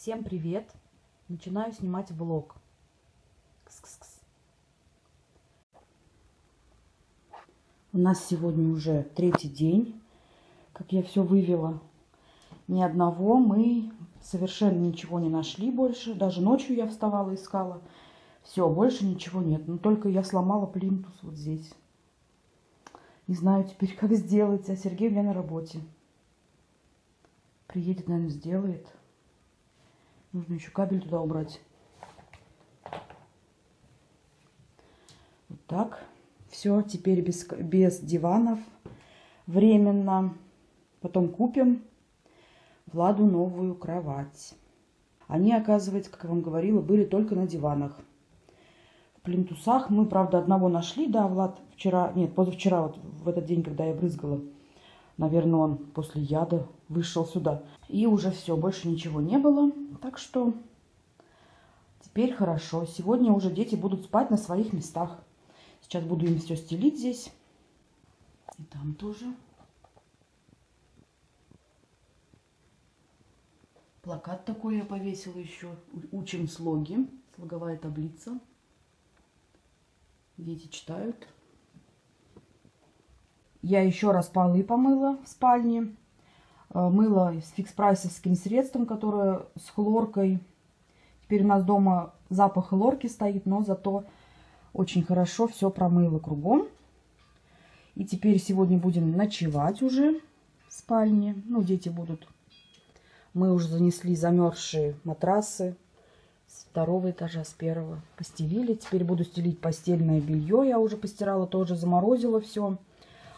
Всем привет! Начинаю снимать влог. Кс-кс-кс. У нас сегодня уже третий день, как я все вывела. Ни одного мы совершенно ничего не нашли больше. Даже ночью я вставала, искала. Все, больше ничего нет. Но только я сломала плинтус вот здесь. Не знаю теперь, как сделать. А Сергей у меня на работе. Приедет, наверное, сделает. Нужно еще кабель туда убрать. Вот так. Все, теперь без диванов. Временно. Потом купим Владу новую кровать. Они, оказывается, как я вам говорила, были только на диванах. В плинтусах мы, правда, одного нашли. Да, Влад вчера, нет, позавчера, вот в этот день, когда я брызгала, наверное, он после яда вышел сюда. И уже все, больше ничего не было. Так что теперь хорошо. Сегодня уже дети будут спать на своих местах. Сейчас буду им все стелить здесь. И там тоже. Плакат такой я повесила еще. Учим слоги. Слоговая таблица. Дети читают. Я еще раз полы помыла в спальне. Мыла с фикспрайсовским средством, которое с хлоркой. Теперь у нас дома запах хлорки стоит, но зато очень хорошо все промыла кругом. И теперь сегодня будем ночевать уже в спальне. Ну, дети будут. Мы уже занесли замерзшие матрасы с второго этажа, с первого. Постелили. Теперь буду стелить постельное белье. Я уже постирала, тоже заморозила все.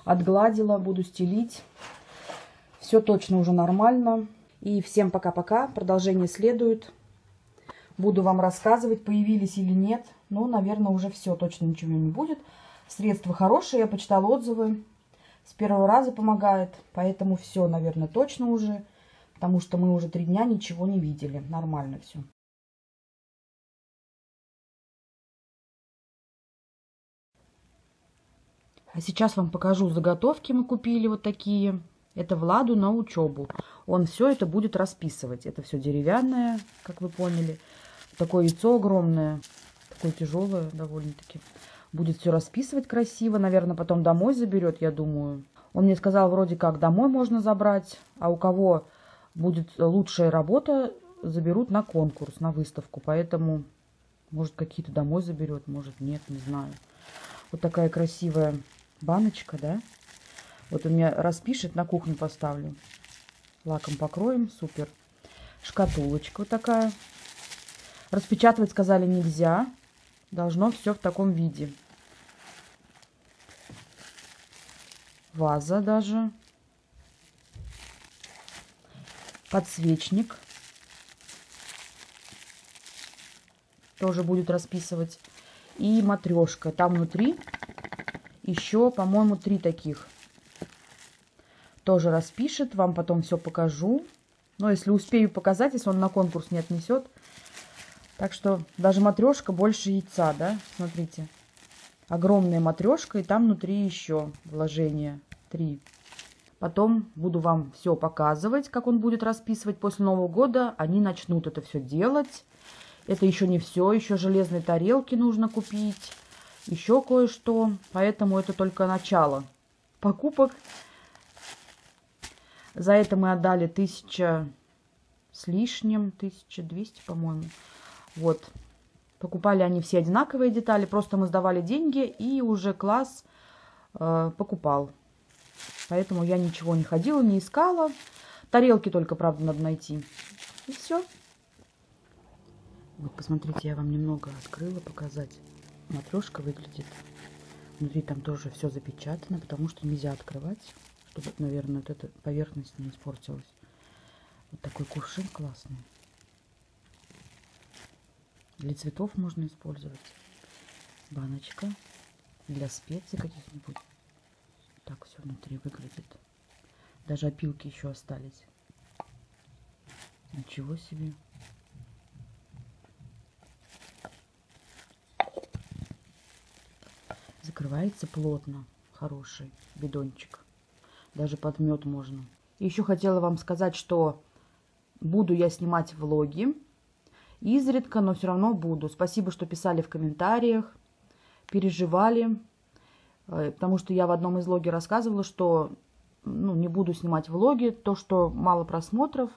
Отгладила, буду стелить. Все точно уже нормально. И всем пока-пока. Продолжение следует. Буду вам рассказывать, появились или нет. Ну, наверное, уже все. Точно ничего не будет. Средства хорошие. Я почитала отзывы. С первого раза помогает. Поэтому все, наверное, точно уже. Потому что мы уже 3 дня ничего не видели. Нормально все. А сейчас вам покажу заготовки. Мы купили вот такие. Это Владу на учебу. Он все это будет расписывать. Это все деревянное, как вы поняли. Такое яйцо огромное. Такое тяжелое довольно-таки. Будет все расписывать красиво. Наверное, потом домой заберет, я думаю. Он мне сказал, вроде как, домой можно забрать. А у кого будет лучшая работа, заберут на конкурс, на выставку. Поэтому, может, какие-то домой заберет, может, нет, не знаю. Вот такая красивая баночка, да? Вот у меня распишет, на кухню поставлю. Лаком покроем, супер. Шкатулочка вот такая. Распечатывать сказали нельзя. Должно все в таком виде. Ваза даже. Подсвечник. Тоже будет расписывать. И матрешка. Там внутри еще, по-моему, 3 таких. Тоже распишет. Вам потом все покажу. Но если успею показать, если он на конкурс не отнесет. Так что даже матрешка больше яйца, да? Смотрите. Огромная матрешка. И там внутри еще вложение 3. Потом буду вам все показывать, как он будет расписывать. После Нового года они начнут это все делать. Это еще не все. Еще железные тарелки нужно купить. Еще кое-что. Поэтому это только начало покупок. За это мы отдали 1000 с лишним. 1200, по-моему. Вот. Покупали они все одинаковые детали. Просто мы сдавали деньги и уже класс покупал. Поэтому я ничего не ходила, не искала. Тарелки только, правда, надо найти. И все. Вот, посмотрите, я вам немного открыла, показать. Матрешка выглядит. Внутри там тоже все запечатано, потому что нельзя открывать, чтобы, наверное, вот эта поверхность не испортилась. Вот такой кувшин классный. Для цветов можно использовать. Баночка для специй каких-нибудь. Так все внутри выглядит. Даже опилки еще остались. Ничего себе. Закрывается плотно. Хороший бидончик. Даже под мед можно. И еще хотела вам сказать, что Буду я снимать влоги. Изредка, но все равно буду. Спасибо, что писали в комментариях, переживали. Потому что я в одном из влогов рассказывала, что не буду снимать влоги, то, что мало просмотров.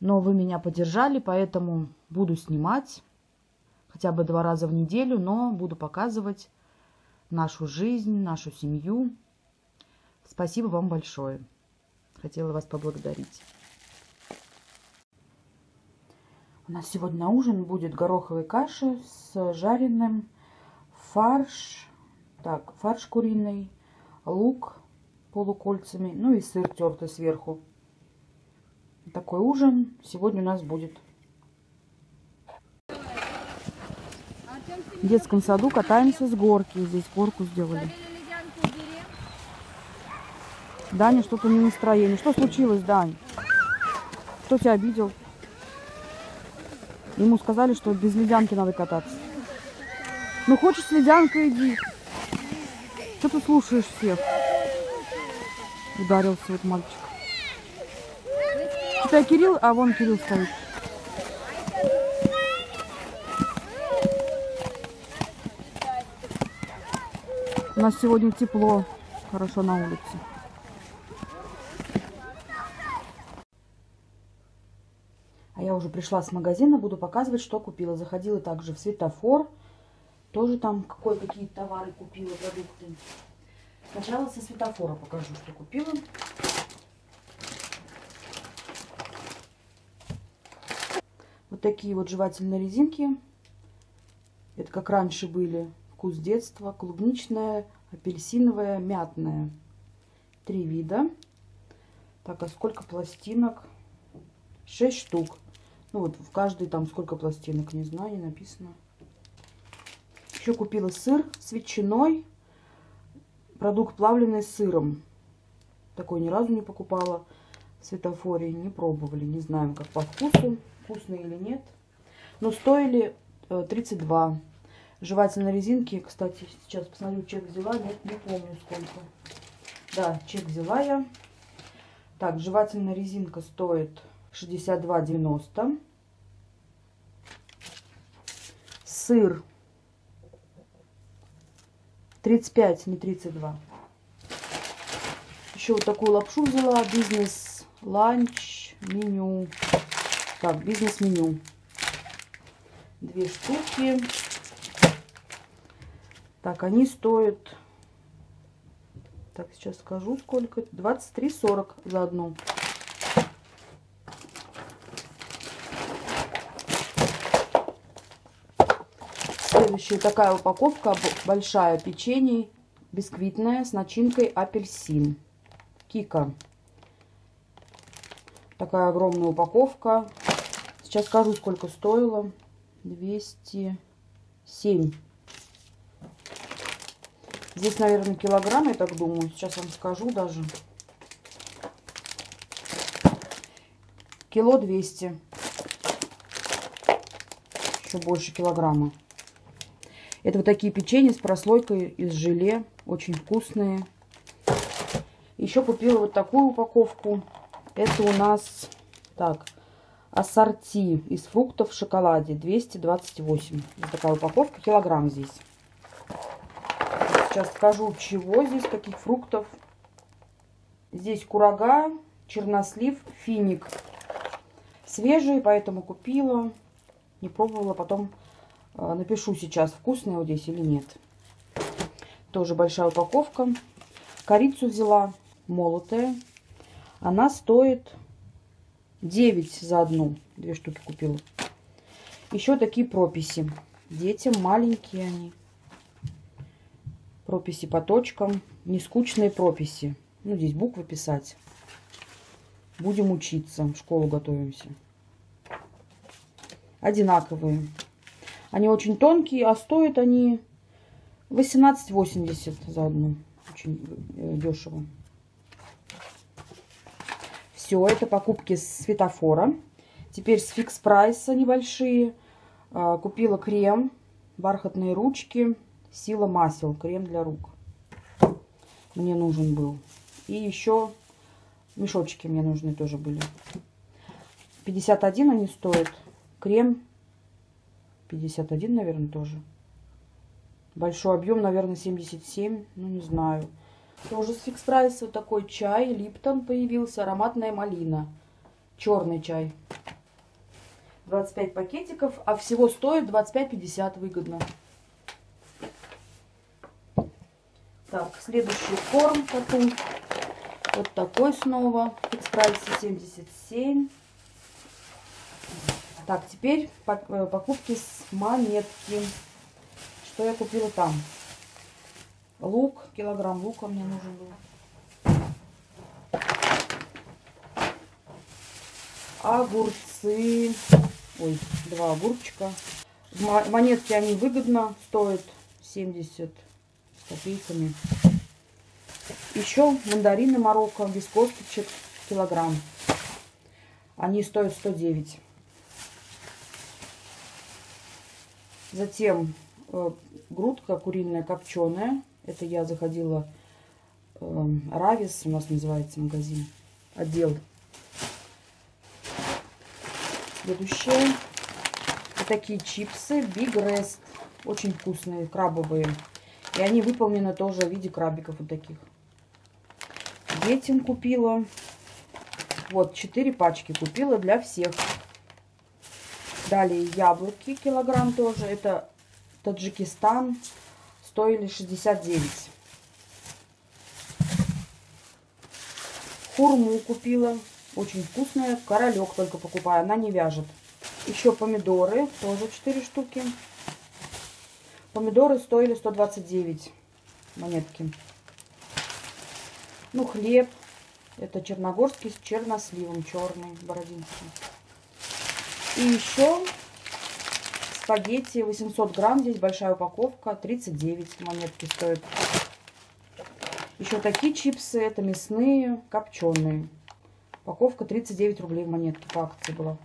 Но вы меня поддержали, поэтому буду снимать хотя бы 2 раза в неделю, но буду показывать нашу жизнь, нашу семью. Спасибо вам большое. Хотела вас поблагодарить. У нас сегодня на ужин будет гороховая каша с жареным, фарш, фарш куриный, лук полукольцами, ну и сыр тертый сверху. Такой ужин сегодня у нас будет. В детском саду катаемся с горки. Здесь горку сделали. Даня, что-то не настроение. Что случилось, Дань? Кто тебя обидел? Ему сказали, что без ледянки надо кататься. Ну, хочешь с ледянкой, иди. Что ты слушаешь всех? Ударился вот мальчик. Это Кирилл, а вон Кирилл стоит. У нас сегодня тепло, хорошо на улице. А я уже пришла с магазина, буду показывать, что купила. Заходила также в Светофор, тоже там кое-какие товары купила, продукты. Сначала со Светофора покажу, что купила. Вот такие вот жевательные резинки. Это как раньше были. Вкус детства. Клубничная, апельсиновая, мятная. 3 вида. Так, а сколько пластинок? 6 штук. Ну вот, в каждой там сколько пластинок, не знаю, не написано. Еще купила сыр с ветчиной. Продукт плавленый с сыром. Такой ни разу не покупала в Светофоре. Не пробовали, не знаем, как по вкусу. Вкусно или нет. Но стоили 32. Жевательные резинки, кстати, сейчас посмотрю, чек взяла. Нет, не помню сколько. Да, чек взяла я. Так, жевательная резинка стоит 62,90. Сыр 35, не 32. Еще вот такую лапшу взяла. Бизнес-ланч меню. Так, бизнес-меню. 2 штуки. Так, они стоят... Так, сейчас скажу, сколько. 23,40 за одну. Следующая такая упаковка большая. Печенье бисквитное с начинкой апельсин. Кика. Такая огромная упаковка. Сейчас скажу, сколько стоило. 207. Здесь, наверное, килограмм, я так думаю. Сейчас вам скажу даже. Кило 200. Еще больше килограмма. Это вот такие печенья с прослойкой из желе. Очень вкусные. Еще купила вот такую упаковку. Это у нас... Так... Ассорти из фруктов в шоколаде. 228. Вот такая упаковка. Килограмм здесь. Сейчас скажу, чего здесь, каких фруктов. Здесь курага, чернослив, финик. Свежие, поэтому купила. Не пробовала. Потом напишу сейчас, вкусная вот здесь или нет. Тоже большая упаковка. Корицу взяла молотая. Она стоит... 9 за одну. 2 штуки купила. Еще такие прописи. Детям маленькие они. Прописи по точкам. Нескучные прописи. Ну, здесь буквы писать. Будем учиться. В школу готовимся. Одинаковые. Они очень тонкие, а стоят они 18,80 за одну. Очень дешево. Все, это покупки с Светофора. Теперь с Фикспрайса небольшие. Купила крем, бархатные ручки, сила масел, крем для рук. Мне нужен был. И еще мешочки мне нужны тоже были. 51 они стоят. Крем 51, наверное, тоже. Большой объем, наверное, 77. Ну, не знаю. Тоже с фикс-прайса вот такой чай. Липтон появился. Ароматная малина. Черный чай. 25 пакетиков. А всего стоит 25,50. Выгодно. Так, следующий корм коту. Вот такой снова. Фикс-прайса 77. Так, теперь покупки с монетки. Что я купила там? Лук, килограмм лука мне нужен был. Огурцы. Ой, 2 огурчика. Монетки они выгодно стоят, 70 с копейками. Еще мандарины Марокко без косточек, килограмм. Они стоят 109. Затем грудка куриная копченая. Это я заходила. Равис у нас называется магазин. Отдел. Следующее. Вот такие чипсы big rest. Очень вкусные, крабовые. И они выполнены тоже в виде крабиков вот таких. Детям купила. Вот 4 пачки купила для всех. Далее яблоки килограмм тоже. Это Таджикистан, стоили 69. Хурму купила, очень вкусная, Королёк только покупаю, она не вяжет. Еще помидоры, тоже 4 штуки. Помидоры стоили 129 монетки. Ну, хлеб, это черногорский с черносливом, черный, бородинский. И еще спагетти 800 грамм, здесь большая упаковка, 39 монетки стоит. Еще такие чипсы, это мясные, копченые. Упаковка 39 рублей в монетке по акции была.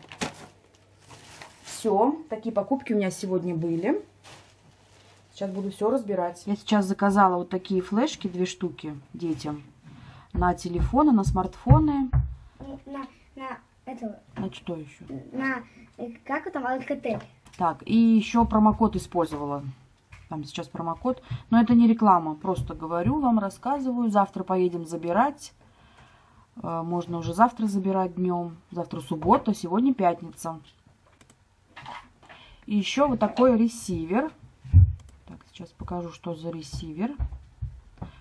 Все, такие покупки у меня сегодня были. Сейчас буду все разбирать. Я сейчас заказала вот такие флешки, 2 штуки детям. На телефоны, на смартфоны. На что еще? На, как это, лайткэт. Так, и еще промокод использовала. Там сейчас промокод. Но это не реклама. Просто говорю вам, рассказываю. Завтра поедем забирать. Можно уже завтра забирать днем. Завтра суббота, сегодня пятница. И еще вот такой ресивер. Так, сейчас покажу, что за ресивер.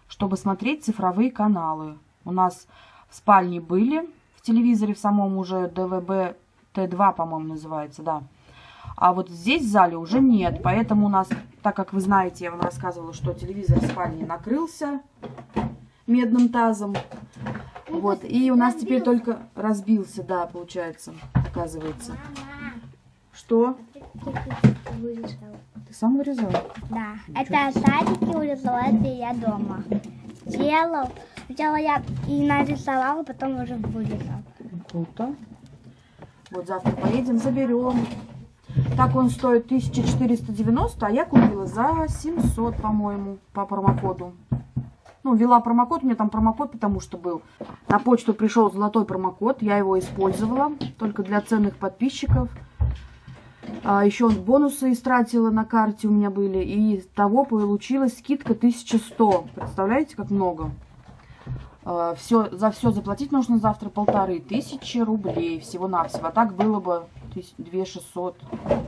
Чтобы смотреть цифровые каналы. У нас в спальне были. В телевизоре в самом уже ДВБ Т2, по-моему, называется, да. А вот здесь в зале уже нет, поэтому у нас, так как вы знаете, я вам рассказывала, что телевизор в спальне накрылся медным тазом. Вот, и у нас теперь только разбился, да, получается, оказывается. Мама. Что? Ты сам вырезал? Да, это садики вырезала, это я дома. Делал, сначала я и нарисовала, потом уже вырезала. Круто. Вот завтра поедем, заберем. Так он стоит 1490, а я купила за 700, по-моему, по промокоду. Ну, ввела промокод, у меня там промокод, потому что был. На почту пришел золотой промокод, я его использовала, только для ценных подписчиков. А еще бонусы истратила на карте у меня были, и того получилась скидка 1100. Представляете, как много? Все, за все заплатить нужно завтра 1500 рублей всего-навсего. А так было бы 2600,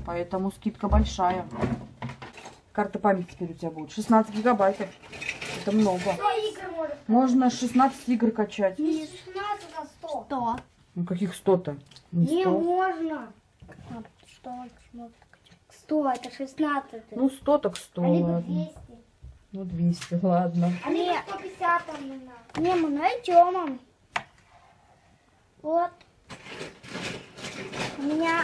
поэтому скидка большая. Карта памяти теперь у тебя будет. 16 гигабайт. Это много. Можно 16 игр качать. Не 16, а 100. 100. Ну каких 100-то? Не можно. 100, это 16. Ну 100 так 100. А либо 200. Ну 200, ладно. А мне 150 надо. Не, мы найдем. Вот. У меня